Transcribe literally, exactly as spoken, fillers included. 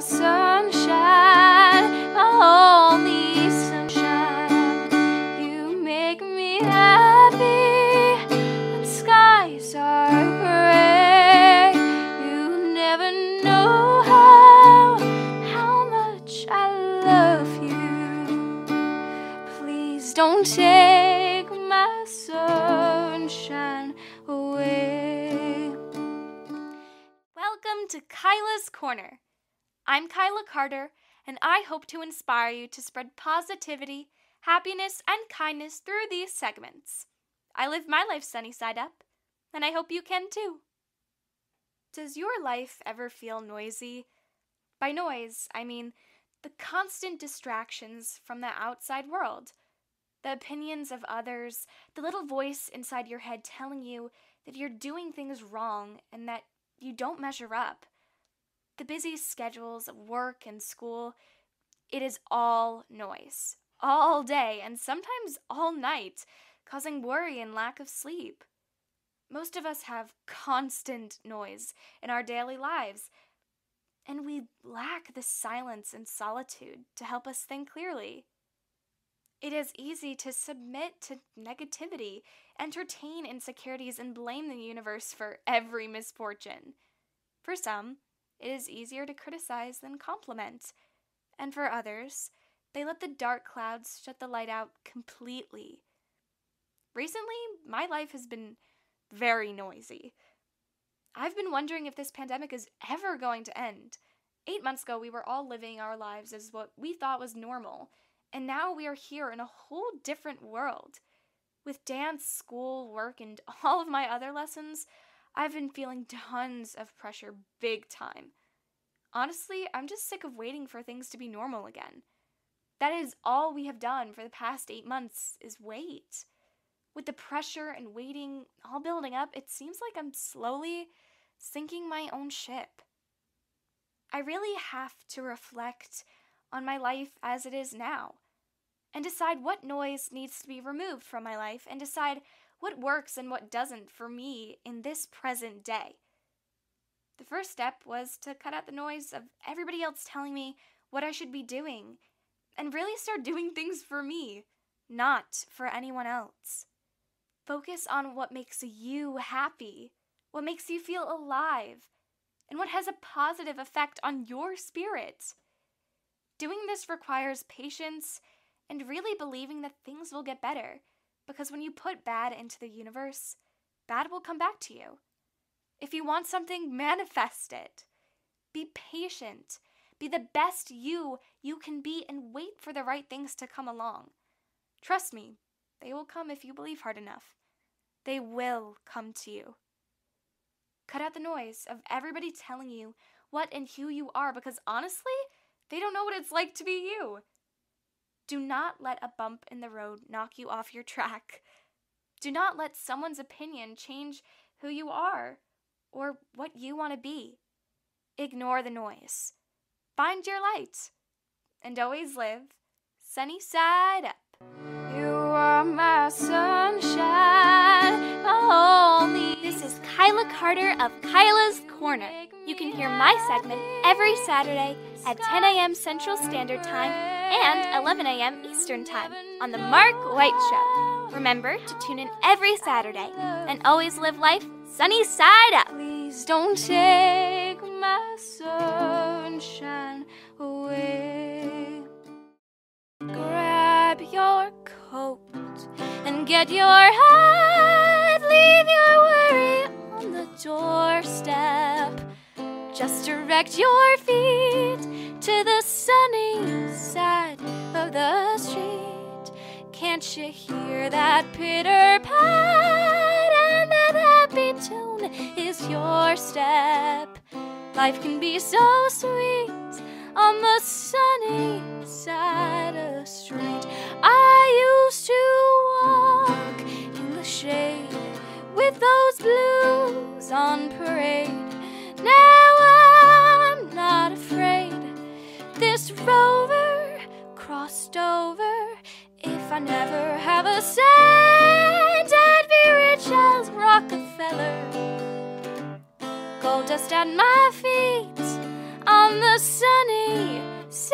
my sunshine, my only sunshine. You make me happy when skies are gray. You never know how, how much I love you. Please don't take my sunshine away. Welcome to Kyla's Korner. I'm Kyla Carter, and I hope to inspire you to spread positivity, happiness, and kindness through these segments. I live my life sunny side up, and I hope you can too. Does your life ever feel noisy? By noise, I mean the constant distractions from the outside world, the opinions of others, the little voice inside your head telling you that you're doing things wrong and that you don't measure up. The busy schedules of work and school, it is all noise, all day, and sometimes all night, causing worry and lack of sleep. Most of us have constant noise in our daily lives, and we lack the silence and solitude to help us think clearly. It is easy to submit to negativity, entertain insecurities, and blame the universe for every misfortune. For some, it is easier to criticize than compliment. And for others, they let the dark clouds shut the light out completely. Recently, my life has been very noisy. I've been wondering if this pandemic is ever going to end. Eight months ago, we were all living our lives as what we thought was normal, and now we are here in a whole different world. With dance, school, work, and all of my other lessons, I've been feeling tons of pressure big time. Honestly, I'm just sick of waiting for things to be normal again. That is all we have done for the past eight months is wait. With the pressure and waiting all building up, it seems like I'm slowly sinking my own ship. I really have to reflect on my life as it is now and decide what noise needs to be removed from my life and decide what works and what doesn't for me in this present day. The first step was to cut out the noise of everybody else telling me what I should be doing and really start doing things for me, not for anyone else. Focus on what makes you happy, what makes you feel alive, and what has a positive effect on your spirit. Doing this requires patience and really believing that things will get better. Because when you put bad into the universe, bad will come back to you. If you want something, manifest it. Be patient. Be the best you you can be and wait for the right things to come along. Trust me, they will come if you believe hard enough. They will come to you. Cut out the noise of everybody telling you what and who you are because honestly, they don't know what it's like to be you. Do not let a bump in the road knock you off your track. Do not let someone's opinion change who you are or what you want to be. Ignore the noise. Find your light. And always live sunny side up. You are my sunshine, my only. This is Kyla Carter of Kyla's Korner. You can hear my segment every Saturday at ten a m Central Standard Time and eleven a m Eastern Time on The Mark White Show. Remember to tune in every Saturday and always live life sunny side up. Please don't take my sunshine away. Grab your coat and get your hat. Leave your worry on the doorstep. Just direct your feet to the sunny side of the street. Can't you hear that pitter-pat? And that happy tune is your step. Life can be so sweet on the sunny side of the street. I used to walk in the shade with those blues on parade. Now I'm not afraid. This rover crossed over. If I never have a cent, I'd be rich as Rockefeller. Gold dust at my feet on the sunny me.